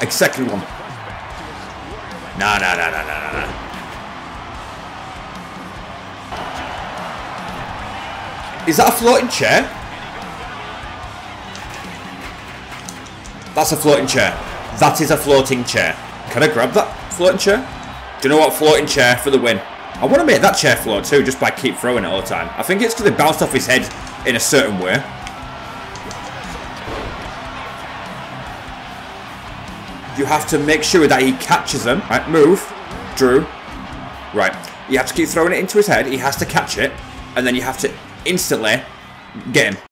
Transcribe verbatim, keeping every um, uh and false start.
Exactly one. No, no, no, no, no, no, no. Is that a floating chair? That's a floating chair. That is a floating chair. Can I grab that floating chair? Do you know what? Floating chair for the win. I want to make that chair float too, just by keep throwing it all the time. I think it's because it bounced off his head in a certain way. You have to make sure that he catches them. Right, move. Drew. Right. You have to keep throwing it into his head. He has to catch it. And then you have to instantly get him.